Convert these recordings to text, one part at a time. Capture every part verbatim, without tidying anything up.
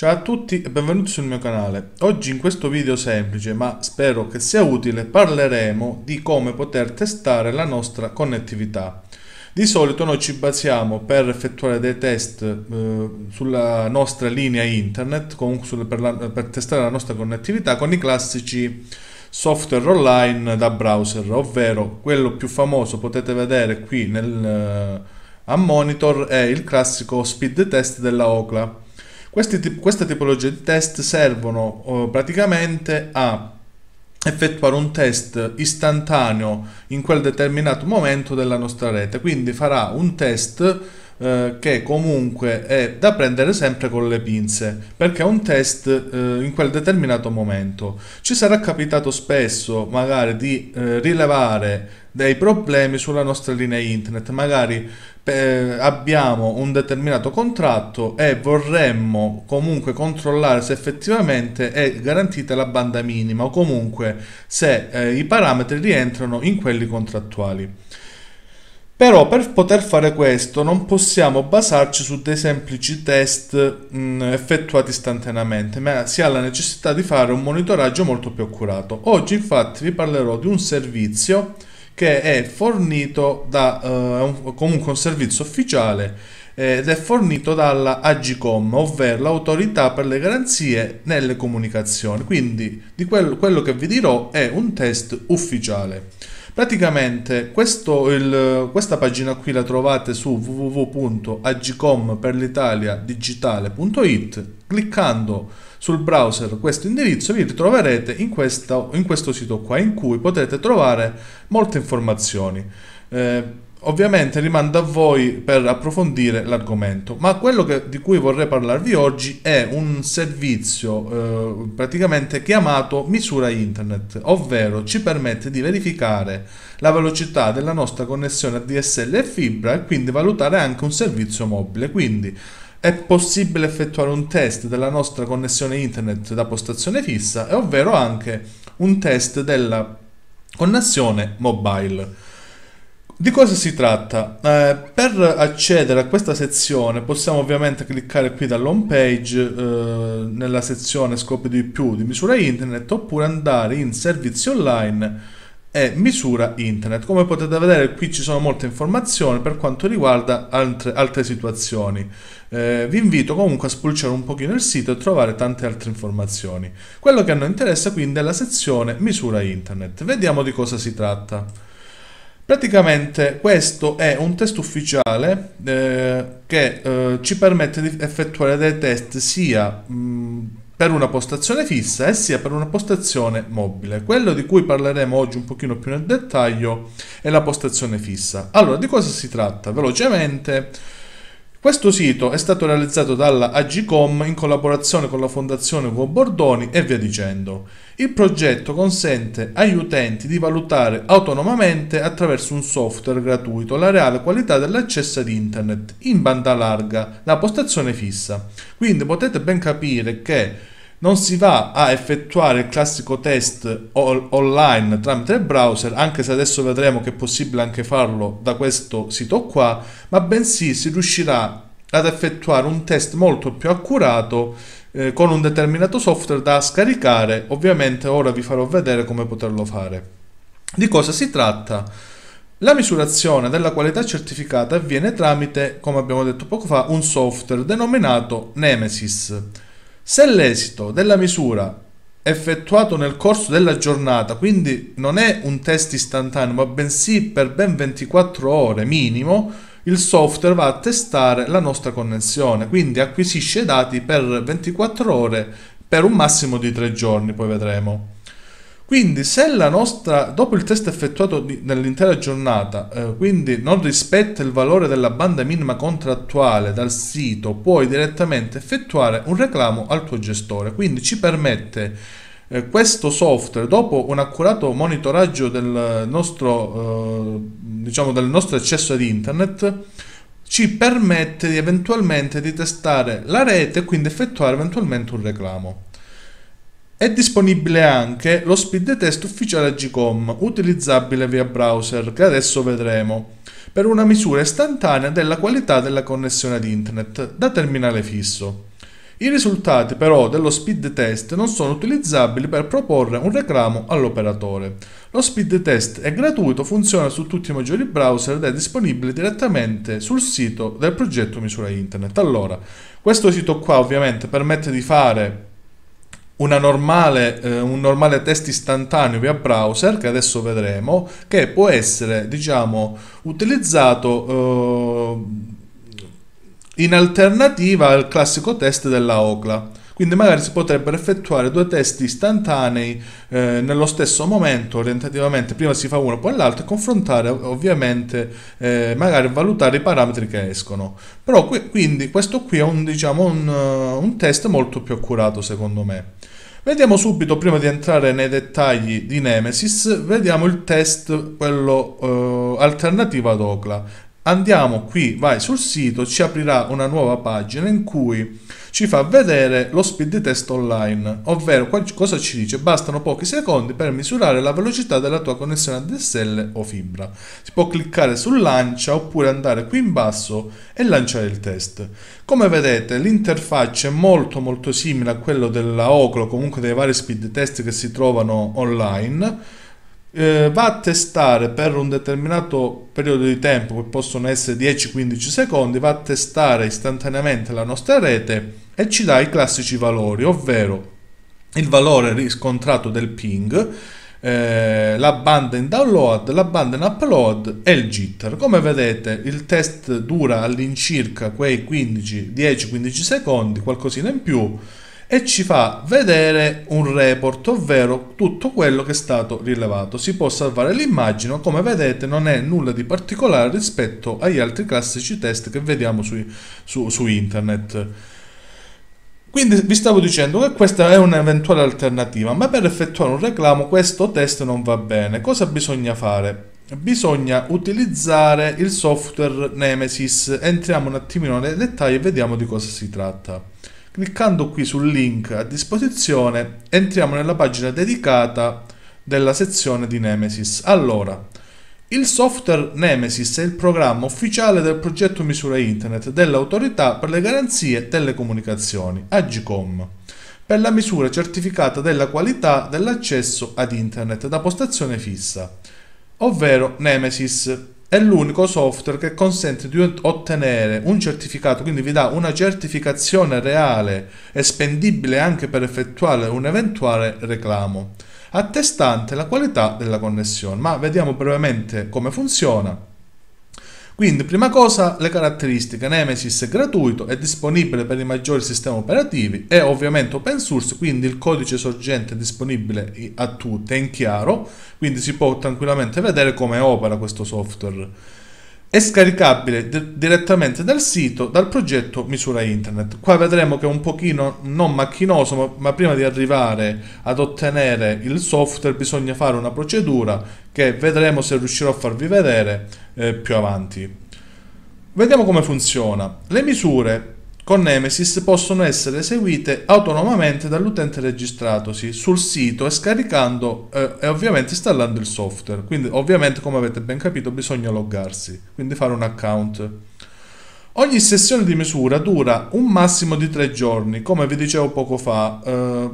Ciao a tutti e benvenuti sul mio canale. Oggi in questo video semplice, ma spero che sia utile, parleremo di come poter testare la nostra connettività. Di solito noi ci basiamo per effettuare dei test eh, sulla nostra linea internet, con, sul, per, la, per testare la nostra connettività con i classici software online da browser, ovvero quello più famoso potete vedere qui nel, a monitor è il classico SPID test della Ookla. Questi, questa tipologia di test servono eh, praticamente a effettuare un test istantaneo in quel determinato momento della nostra rete, quindi farà un test eh, che comunque è da prendere sempre con le pinze, perché è un test eh, in quel determinato momento. Ci sarà capitato spesso magari di eh, rilevare dei problemi sulla nostra linea internet, magari eh, abbiamo un determinato contratto e vorremmo comunque controllare se effettivamente è garantita la banda minima o comunque se eh, i parametri rientrano in quelli contrattuali. Però per poter fare questo non possiamo basarci su dei semplici test mh, effettuati istantaneamente, ma si ha la necessità di fare un monitoraggio molto più accurato. Oggi infatti vi parlerò di un servizio che è fornito da eh, comunque un servizio ufficiale eh, ed è fornito dalla A G COM, ovvero l'autorità per le garanzie nelle comunicazioni. Quindi di quello, quello che vi dirò è un test ufficiale. Praticamente questo, il, questa pagina qui la trovate su w w w punto agcomperlitaliadigitale punto it. Cliccando sul browser questo indirizzo vi ritroverete in, questa, in questo sito qua, in cui potrete trovare molte informazioni. Eh, ovviamente rimando a voi per approfondire l'argomento, ma quello che, di cui vorrei parlarvi oggi è un servizio eh, praticamente chiamato Misura Internet, ovvero ci permette di verificare la velocità della nostra connessione a D S L e Fibra e quindi valutare anche un servizio mobile. Quindi è possibile effettuare un test della nostra connessione internet da postazione fissa, ovvero anche un test della connessione mobile. Di cosa si tratta? Eh, per accedere a questa sezione possiamo ovviamente cliccare qui dall'home page eh, nella sezione scopri di più di Misura Internet, oppure andare in servizi online e Misura Internet. Come potete vedere qui ci sono molte informazioni per quanto riguarda altre, altre situazioni. Eh, vi invito comunque a spulciare un pochino il sito e trovare tante altre informazioni. Quello che a noi interessa quindi è la sezione Misura Internet. Vediamo di cosa si tratta. Praticamente questo è un test ufficiale eh, che eh, ci permette di effettuare dei test sia mh, per una postazione fissa e sia per una postazione mobile. Quello di cui parleremo oggi un pochino più nel dettaglio è la postazione fissa. Allora, di cosa si tratta? Velocemente, questo sito è stato realizzato dalla A G COM in collaborazione con la Fondazione Ugo Bordoni e via dicendo. Il progetto consente agli utenti di valutare autonomamente attraverso un software gratuito la reale qualità dell'accesso ad internet in banda larga, la postazione fissa. Quindi potete ben capire che non si va a effettuare il classico test online tramite il browser, anche se adesso vedremo che è possibile anche farlo da questo sito qua, ma bensì si riuscirà ad effettuare un test molto più accurato eh, con un determinato software da scaricare. Ovviamente ora vi farò vedere come poterlo fare. Di cosa si tratta? La misurazione della qualità certificata avviene tramite, come abbiamo detto poco fa, un software denominato Ne.Me.Sys. Se l'esito della misura effettuato nel corso della giornata, quindi non è un test istantaneo ma bensì per ben ventiquattro ore minimo, il software va a testare la nostra connessione, quindi acquisisce dati per ventiquattro ore per un massimo di tre giorni, poi vedremo. Quindi se la nostra, dopo il test effettuato nell'intera giornata, eh, quindi non rispetta il valore della banda minima contrattuale dal sito, puoi direttamente effettuare un reclamo al tuo gestore. Quindi ci permette eh, questo software, dopo un accurato monitoraggio del nostro, eh, diciamo, del nostro accesso ad internet, ci permette di eventualmente di testare la rete e quindi effettuare eventualmente un reclamo. È disponibile anche lo speed test ufficiale A G COM, utilizzabile via browser, che adesso vedremo, per una misura istantanea della qualità della connessione ad internet da terminale fisso. I risultati però dello SPID test non sono utilizzabili per proporre un reclamo all'operatore. Lo SPID test è gratuito, funziona su tutti i maggiori browser ed è disponibile direttamente sul sito del progetto MisuraInternet. Allora, questo sito qua ovviamente permette di fare Una normale, eh, un normale test istantaneo via browser, che adesso vedremo, che può essere, diciamo, utilizzato eh, in alternativa al classico test della Ookla. Quindi magari si potrebbero effettuare due test istantanei eh, nello stesso momento, orientativamente, prima si fa uno poi l'altro, e confrontare ovviamente, eh, magari valutare i parametri che escono. Però qui, quindi questo qui è un, diciamo, un, un test molto più accurato secondo me. Vediamo subito, prima di entrare nei dettagli di Ne.Me.Sys, vediamo il test, quello eh, alternativo ad Ookla. Andiamo qui, vai sul sito, ci aprirà una nuova pagina in cui ci fa vedere lo speed test online, ovvero cosa ci dice: bastano pochi secondi per misurare la velocità della tua connessione A D S L o fibra. Si può cliccare su lancia oppure andare qui in basso e lanciare il test. Come vedete l'interfaccia è molto molto simile a quella della Ookla, comunque dei vari speed test che si trovano online. Eh, va a testare per un determinato periodo di tempo, che possono essere dieci quindici secondi, va a testare istantaneamente la nostra rete e ci dà i classici valori, ovvero il valore riscontrato del ping, eh, la banda in download, la banda in upload e il jitter. Come vedete il test dura all'incirca quei dieci quindici secondi, qualcosina in più, e ci fa vedere un report, ovvero tutto quello che è stato rilevato. Si può salvare l'immagine, come vedete non è nulla di particolare rispetto agli altri classici test che vediamo su, su, su internet. Quindi vi stavo dicendo che questa è un'eventuale alternativa, ma per effettuare un reclamo questo test non va bene. Cosa bisogna fare? Bisogna utilizzare il software Ne.Me.Sys. Entriamo un attimino nei dettagli e vediamo di cosa si tratta. Cliccando qui sul link a disposizione entriamo nella pagina dedicata della sezione di Ne.Me.Sys. Allora, il software Ne.Me.Sys è il programma ufficiale del progetto Misura Internet dell'Autorità per le Garanzie delle Comunicazioni, A G COM, per la misura certificata della qualità dell'accesso ad internet da postazione fissa, ovvero Ne.Me.Sys. È l'unico software che consente di ottenere un certificato, quindi vi dà una certificazione reale e spendibile anche per effettuare un eventuale reclamo, attestante la qualità della connessione. Ma vediamo brevemente come funziona. Quindi, prima cosa, le caratteristiche. Ne.Me.Sys è gratuito, è disponibile per i maggiori sistemi operativi, è ovviamente open source, quindi il codice sorgente è disponibile a tutti, è in chiaro, quindi si può tranquillamente vedere come opera questo software. È scaricabile direttamente dal sito, dal progetto Misura Internet. Qua vedremo che è un pochino non macchinoso, ma, ma prima di arrivare ad ottenere il software bisogna fare una procedura che vedremo se riuscirò a farvi vedere eh, più avanti. Vediamo come funziona. Le misure con Ne.Me.Sys possono essere eseguite autonomamente dall'utente registratosi sul sito e scaricando eh, e ovviamente installando il software. Quindi ovviamente, come avete ben capito, bisogna loggarsi, quindi fare un account. Ogni sessione di misura dura un massimo di tre giorni, come vi dicevo poco fa, eh,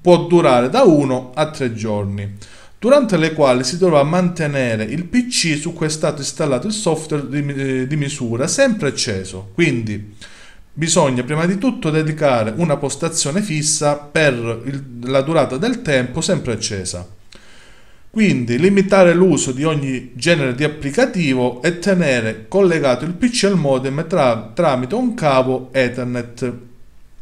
può durare da uno a tre giorni, durante le quali si dovrà mantenere il P C su cui è stato installato il software di, di misura sempre acceso. Quindi bisogna prima di tutto dedicare una postazione fissa per il, la durata del tempo sempre accesa. Quindi limitare l'uso di ogni genere di applicativo e tenere collegato il P C al modem tra, tramite un cavo Ethernet,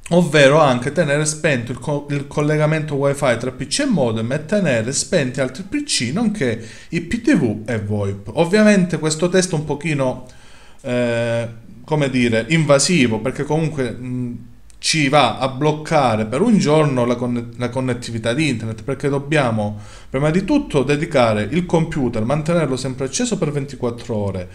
ovvero anche tenere spento il, co il collegamento Wi-Fi tra P C e modem e tenere spenti altri P C, nonché I P T V e VoIP. Ovviamente questo test è un pochino Eh, come dire, invasivo, perché comunque mh, ci va a bloccare per un giorno la, conne la connettività di internet, perché dobbiamo prima di tutto dedicare il computer, mantenerlo sempre acceso per ventiquattro ore,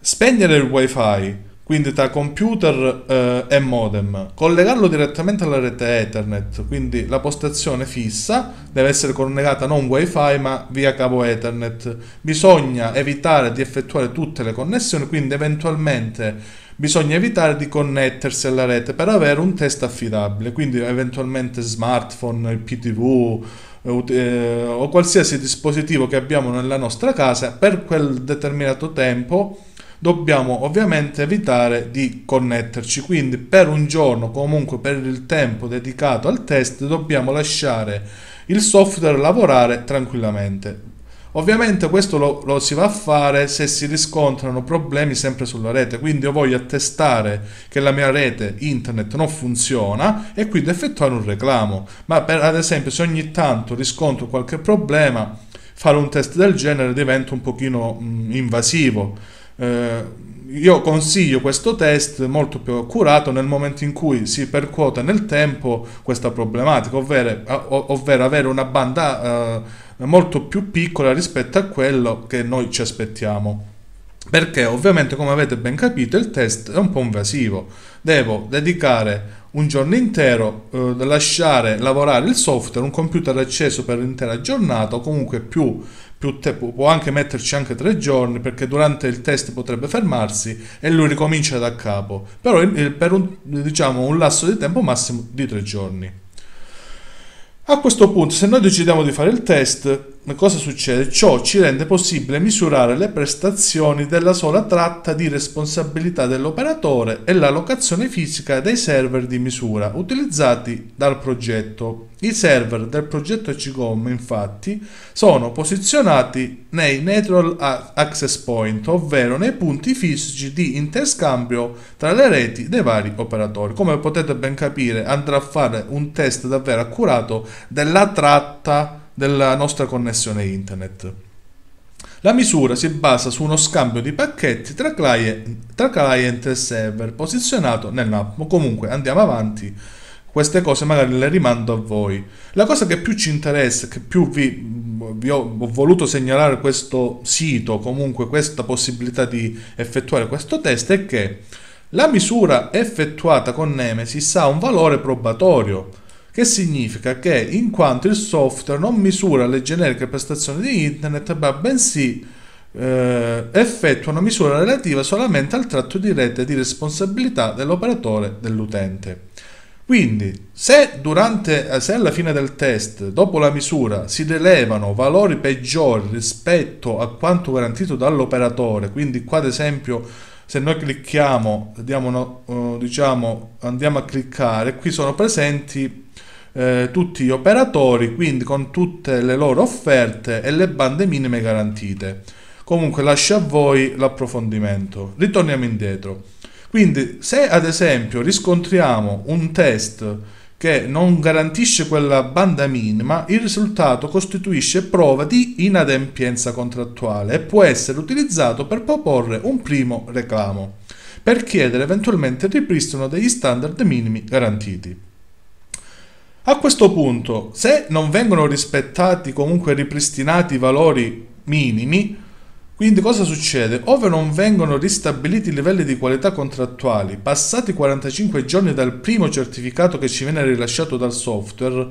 spegnere il wifi, quindi tra computer eh, e modem, collegarlo direttamente alla rete Ethernet, quindi la postazione fissa deve essere collegata non wifi ma via cavo Ethernet. Bisogna evitare di effettuare tutte le connessioni, quindi eventualmente bisogna evitare di connettersi alla rete per avere un test affidabile, quindi eventualmente smartphone, I P T V eh, o qualsiasi dispositivo che abbiamo nella nostra casa. Per quel determinato tempo dobbiamo ovviamente evitare di connetterci, quindi per un giorno, comunque per il tempo dedicato al test, dobbiamo lasciare il software lavorare tranquillamente. Ovviamente questo lo, lo si va a fare se si riscontrano problemi sempre sulla rete, quindi io voglio attestare che la mia rete internet non funziona e quindi effettuare un reclamo. Ma per, ad esempio, se ogni tanto riscontro qualche problema, fare un test del genere diventa un pochino mh, invasivo. Eh, io consiglio questo test molto più accurato nel momento in cui si percuota nel tempo questa problematica, ovvero, ovvero avere una banda eh, molto più piccola rispetto a quello che noi ci aspettiamo, perché ovviamente, come avete ben capito, il test è un po' invasivo. Devo dedicare un giorno intero, eh, lasciare lavorare il software, un computer acceso per l'intera giornata, o comunque più Più tempo, può anche metterci anche tre giorni, perché durante il test potrebbe fermarsi e lui ricomincia da capo, però per un, diciamo, un lasso di tempo massimo di tre giorni. A questo punto, se noi decidiamo di fare il test, cosa succede? Ciò ci rende possibile misurare le prestazioni della sola tratta di responsabilità dell'operatore e la locazione fisica dei server di misura utilizzati dal progetto. I server del progetto AGCOM, infatti, sono posizionati nei Neutral Access Point, ovvero nei punti fisici di interscambio tra le reti dei vari operatori. Come potete ben capire, andrà a fare un test davvero accurato della tratta della nostra connessione internet. La misura si basa su uno scambio di pacchetti tra client, tra client e server posizionato nell'app. Comunque andiamo avanti, queste cose magari le rimando a voi. La cosa che più ci interessa, che più vi, vi ho, ho voluto segnalare questo sito, comunque questa possibilità di effettuare questo test, è che la misura effettuata con Ne.Me.Sys ha un valore probatorio, che significa che, in quanto il software non misura le generiche prestazioni di internet, ma bensì eh, effettua una misura relativa solamente al tratto di rete di responsabilità dell'operatore dell'utente. Quindi, se, durante, se alla fine del test, dopo la misura, si rilevano valori peggiori rispetto a quanto garantito dall'operatore, quindi qua ad esempio, se noi clicchiamo, diamo uno, diciamo, andiamo a cliccare, qui sono presenti eh, tutti gli operatori, quindi con tutte le loro offerte e le bande minime garantite. Comunque lascio a voi l'approfondimento. Ritorniamo indietro. Quindi, se ad esempio riscontriamo un test che non garantisce quella banda minima, il risultato costituisce prova di inadempienza contrattuale e può essere utilizzato per proporre un primo reclamo, per chiedere eventualmente il ripristino degli standard minimi garantiti. A questo punto, se non vengono rispettati, comunque ripristinati, i valori minimi, quindi cosa succede? Ove non vengono ristabiliti i livelli di qualità contrattuali, passati quarantacinque giorni dal primo certificato che ci viene rilasciato dal software,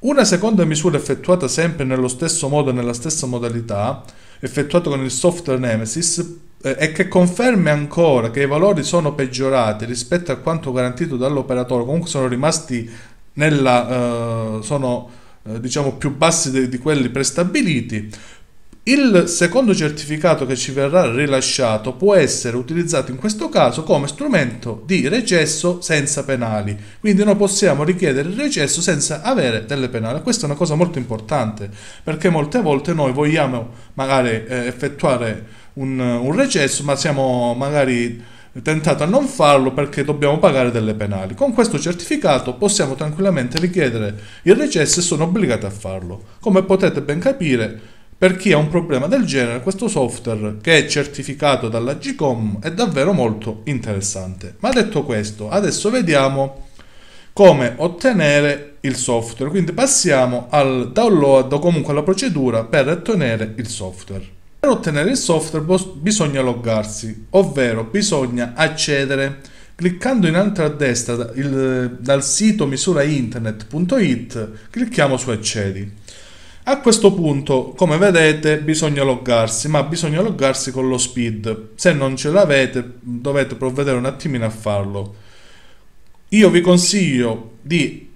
una seconda misura effettuata sempre nello stesso modo e nella stessa modalità, effettuata con il software Ne.Me.Sys, e che confermi ancora che i valori sono peggiorati rispetto a quanto garantito dall'operatore, comunque sono rimasti nella, eh, sono, eh, diciamo, più bassi di, di quelli prestabiliti, il secondo certificato che ci verrà rilasciato può essere utilizzato in questo caso come strumento di recesso senza penali. Quindi noi possiamo richiedere il recesso senza avere delle penali. Questa è una cosa molto importante, perché molte volte noi vogliamo magari effettuare un, un recesso, ma siamo magari tentati a non farlo perché dobbiamo pagare delle penali. Con questo certificato possiamo tranquillamente richiedere il recesso e sono obbligati a farlo. Come potete ben capire, per chi ha un problema del genere, questo software, che è certificato dall'AGCOM, è davvero molto interessante. Ma detto questo, adesso vediamo come ottenere il software. Quindi passiamo al download o comunque alla procedura per ottenere il software. Per ottenere il software bisogna loggarsi, ovvero bisogna accedere cliccando in alto a destra il, dal sito misura internet punto it, clicchiamo su accedi. A questo punto, come vedete, bisogna loggarsi, ma bisogna loggarsi con lo SPID. Se non ce l'avete, dovete provvedere un attimino a farlo. Io vi consiglio di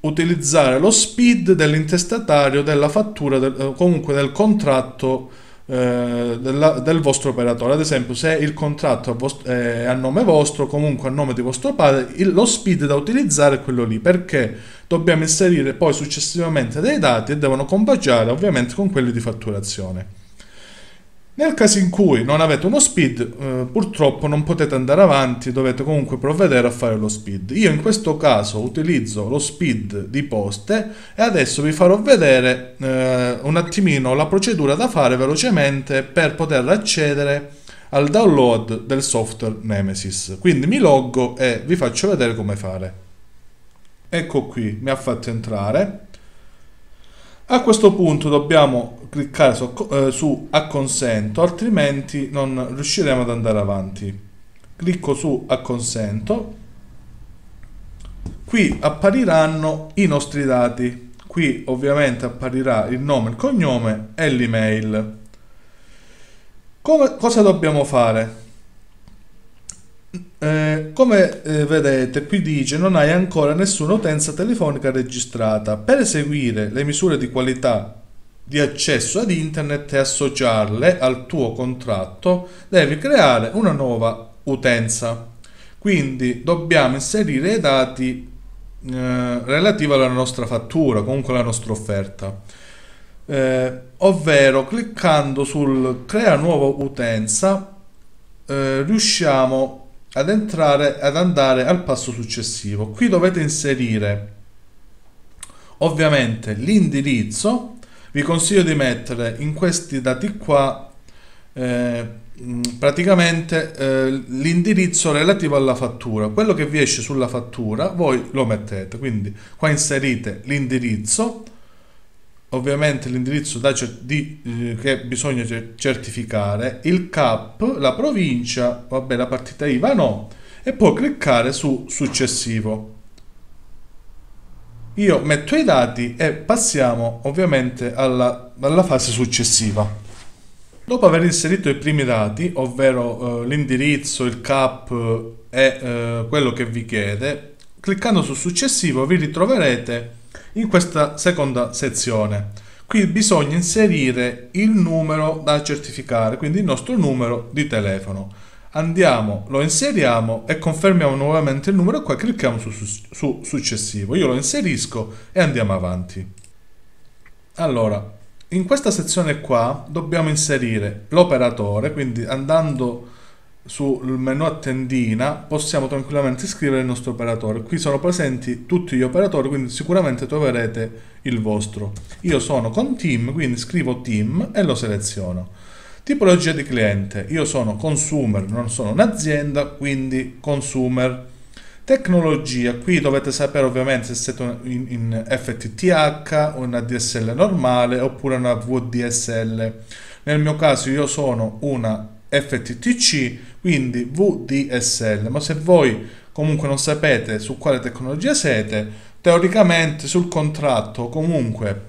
utilizzare lo SPID dell'intestatario della fattura, del, comunque del contratto eh, della, del vostro operatore. Ad esempio, se il contratto è a nome vostro, comunque a nome di vostro padre, il, lo SPID da utilizzare è quello lì, perché dobbiamo inserire poi successivamente dei dati e devono combaciare ovviamente con quelli di fatturazione. Nel caso in cui non avete uno SPID, eh, purtroppo non potete andare avanti, dovete comunque provvedere a fare lo SPID. Io in questo caso utilizzo lo SPID di Poste e adesso vi farò vedere eh, un attimino la procedura da fare velocemente per poter accedere al download del software Ne.Me.Sys. Quindi mi loggo e vi faccio vedere come fare. Ecco qui, mi ha fatto entrare. A questo punto dobbiamo cliccare su, eh, su acconsento, altrimenti non riusciremo ad andare avanti. Clicco su acconsento, qui appariranno i nostri dati, qui ovviamente apparirà il nome, il cognome e l'email. Come, cosa dobbiamo fare? Eh, come eh, vedete, qui dice non hai ancora nessuna utenza telefonica registrata. Per eseguire le misure di qualità di accesso ad internet e associarle al tuo contratto, devi creare una nuova utenza. Quindi dobbiamo inserire i dati eh, relativi alla nostra fattura, comunque alla nostra offerta, eh, ovvero cliccando sul crea nuova utenza eh, riusciamo ad entrare ad andare al passo successivo. Qui dovete inserire ovviamente l'indirizzo. Vi consiglio di mettere in questi dati qua eh, praticamente eh, l'indirizzo relativo alla fattura, quello che vi esce sulla fattura voi lo mettete, quindi qua inserite l'indirizzo, ovviamente l'indirizzo da di, eh, che bisogna certificare, il C A P, la provincia, vabbè, la partita I V A no, e poi cliccare su successivo. Io metto i dati e passiamo ovviamente alla, alla fase successiva. Dopo aver inserito i primi dati, ovvero eh, l'indirizzo, il C A P e eh, quello che vi chiede, cliccando su successivo vi ritroverete in questa seconda sezione. Qui bisogna inserire il numero da certificare, quindi il nostro numero di telefono. Andiamo, lo inseriamo e confermiamo nuovamente il numero qua, clicchiamo su, su, su successivo. Io lo inserisco e andiamo avanti. Allora, in questa sezione qua dobbiamo inserire l'operatore, quindi andando sul menu a tendina possiamo tranquillamente scrivere il nostro operatore. Qui sono presenti tutti gli operatori, quindi sicuramente troverete il vostro. Io sono con TIM, quindi scrivo TIM e lo seleziono. Tipologia di cliente, io sono consumer, non sono un'azienda, quindi consumer. Tecnologia, qui dovete sapere ovviamente se siete in, in F T T H, una D S L normale oppure una V D S L. Nel mio caso io sono una F T T C, quindi V D S L, ma se voi comunque non sapete su quale tecnologia siete, teoricamente sul contratto, comunque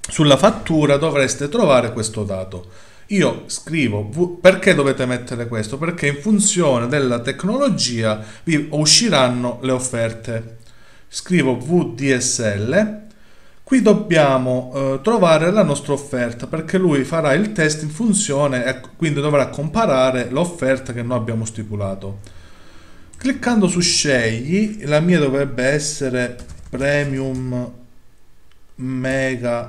sulla fattura, dovreste trovare questo dato. Io scrivo v, perché dovete mettere questo? Perché in funzione della tecnologia vi usciranno le offerte. Scrivo V D S L. Qui dobbiamo eh, trovare la nostra offerta, perché lui farà il test in funzione e quindi dovrà comparare l'offerta che noi abbiamo stipulato. Cliccando su scegli, la mia dovrebbe essere premium mega,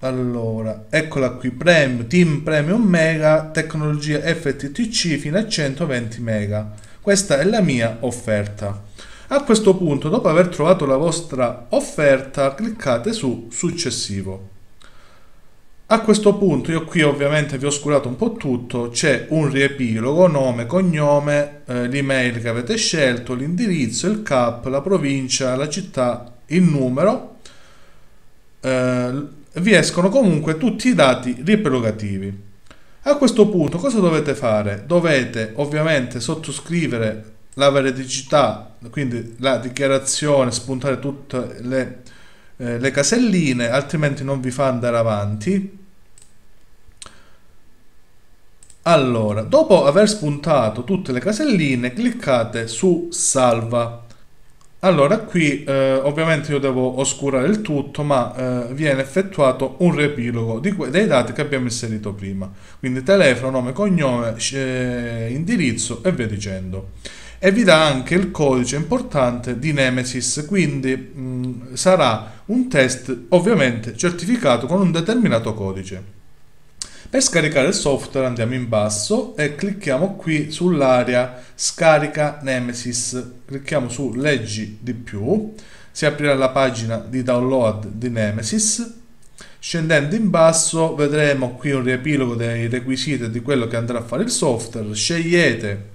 allora eccola qui, premium, TIM premium mega, tecnologia F T T C fino a centoventi mega. Questa è la mia offerta. A questo punto, dopo aver trovato la vostra offerta, cliccate su successivo. A questo punto, io qui ovviamente vi ho oscurato un po' tutto, c'è un riepilogo, nome, cognome, eh, l'email che avete scelto, l'indirizzo, il C A P, la provincia, la città, il numero, eh, vi escono comunque tutti i dati riepilogativi. A questo punto cosa dovete fare? Dovete ovviamente sottoscrivere la veridicità, quindi la dichiarazione, spuntare tutte le eh, le caselline, altrimenti non vi fa andare avanti. Allora, dopo aver spuntato tutte le caselline, cliccate su salva. Allora qui eh, ovviamente io devo oscurare il tutto, ma eh, viene effettuato un riepilogo di dei dati che abbiamo inserito prima, quindi telefono, nome, cognome, eh, indirizzo e via dicendo, e vi dà anche il codice importante di Ne.Me.Sys, quindi mh, sarà un test ovviamente certificato con un determinato codice. Per scaricare il software andiamo in basso e clicchiamo qui sull'area scarica Ne.Me.Sys, clicchiamo su leggi di più, si aprirà la pagina di download di Ne.Me.Sys. Scendendo in basso vedremo qui un riepilogo dei requisiti di quello che andrà a fare il software. Scegliete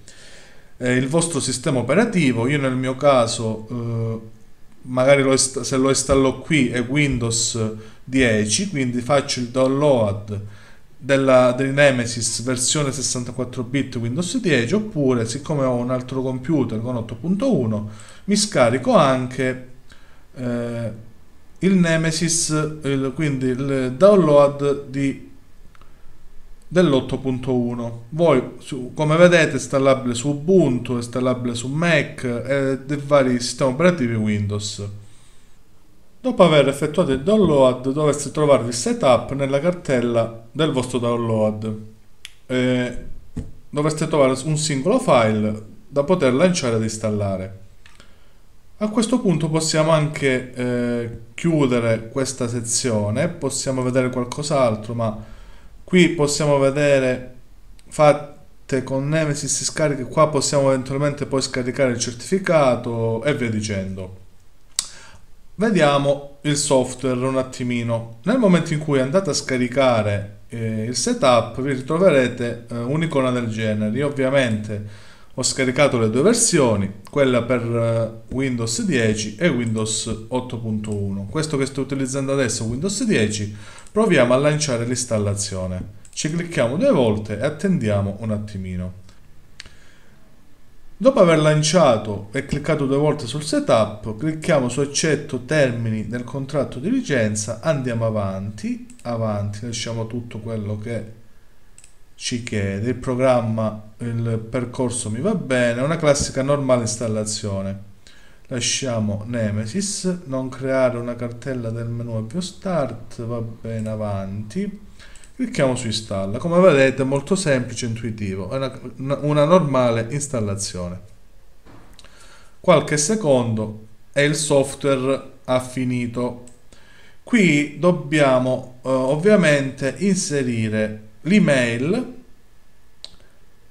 eh, il vostro sistema operativo, io nel mio caso eh, magari lo se lo installo qui è Windows dieci, quindi faccio il download della di Ne.Me.Sys versione sessantaquattro bit Windows dieci, oppure siccome ho un altro computer con otto punto uno mi scarico anche eh, il Ne.Me.Sys, il, quindi il download dell'otto punto uno. Voi su, come vedete, è installabile su Ubuntu, è installabile su Mac e eh, vari sistemi operativi Windows. Dopo aver effettuato il download dovreste trovarvi il setup nella cartella del vostro download. Eh, dovreste trovare un singolo file da poter lanciare ed installare. A questo punto possiamo anche eh, chiudere questa sezione, possiamo vedere qualcos'altro, ma qui possiamo vedere fatte con Ne.Me.Sys si scarica, qua possiamo eventualmente poi scaricare il certificato e via dicendo. Vediamo il software un attimino. Nel momento in cui andate a scaricare eh, il setup vi ritroverete eh, un'icona del genere. Io ovviamente ho scaricato le due versioni, quella per eh, Windows dieci e Windows otto punto uno. Questo che sto utilizzando adesso è Windows dieci. Proviamo a lanciare l'installazione. Ci clicchiamo due volte e attendiamo un attimino. Dopo aver lanciato e cliccato due volte sul setup, clicchiamo su accetto termini del contratto di licenza, andiamo avanti, avanti, lasciamo tutto quello che ci chiede, il programma, il percorso mi va bene, una classica normale installazione. Lasciamo Ne.Me.Sys, non creare una cartella del menu avvio start, va bene, avanti. Clicchiamo su installa, come vedete è molto semplice e intuitivo, è una, una normale installazione. Qualche secondo e il software ha finito. Qui dobbiamo eh, ovviamente inserire l'email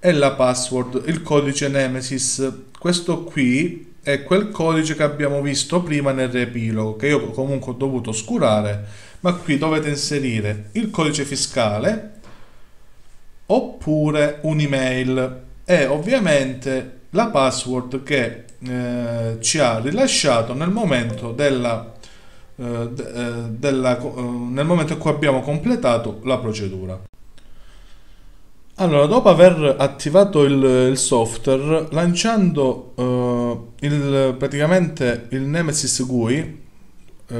e la password, il codice Ne.Me.Sys. Questo qui è quel codice che abbiamo visto prima nel riepilogo, che io comunque ho dovuto oscurare, ma qui dovete inserire il codice fiscale oppure un'email e ovviamente la password che eh, ci ha rilasciato nel momento della, eh, della eh, nel momento in cui abbiamo completato la procedura. Allora, dopo aver attivato il, il software, lanciando eh, il, praticamente il Ne.Me.Sys G U I,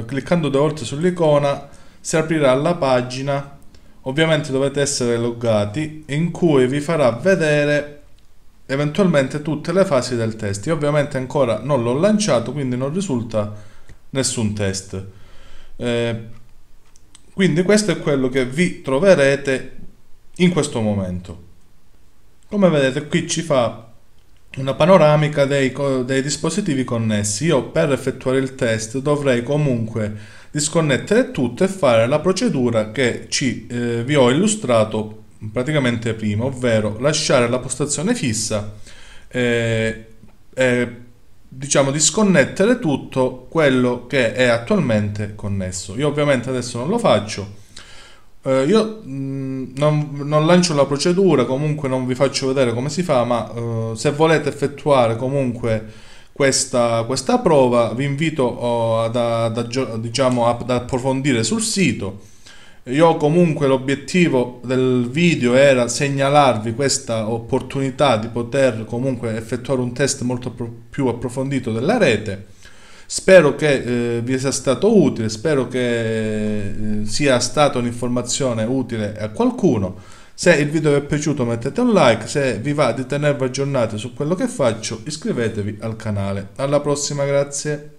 cliccando due volte sull'icona si aprirà la pagina, ovviamente dovete essere loggati, in cui vi farà vedere eventualmente tutte le fasi del test. Io ovviamente ancora non l'ho lanciato, quindi non risulta nessun test. Eh, quindi questo è quello che vi troverete in questo momento. Come vedete qui ci fa una panoramica dei, dei dispositivi connessi. Io per effettuare il test dovrei comunque disconnettere tutto e fare la procedura che ci, eh, vi ho illustrato praticamente prima, ovvero lasciare la postazione fissa e, e diciamo disconnettere tutto quello che è attualmente connesso. Io ovviamente adesso non lo faccio. Uh, io mh, non, non lancio la procedura, comunque non vi faccio vedere come si fa, ma uh, se volete effettuare comunque questa, questa prova vi invito uh, ad, ad, diciamo, ad approfondire sul sito. Io comunque l'obiettivo del video era segnalarvi questa opportunità di poter comunque effettuare un test molto più approfondito della rete. Spero che eh, vi sia stato utile, spero che eh, sia stata un'informazione utile a qualcuno. Se il video vi è piaciuto mettete un like, se vi va di tenervi aggiornati su quello che faccio iscrivetevi al canale. Alla prossima, grazie.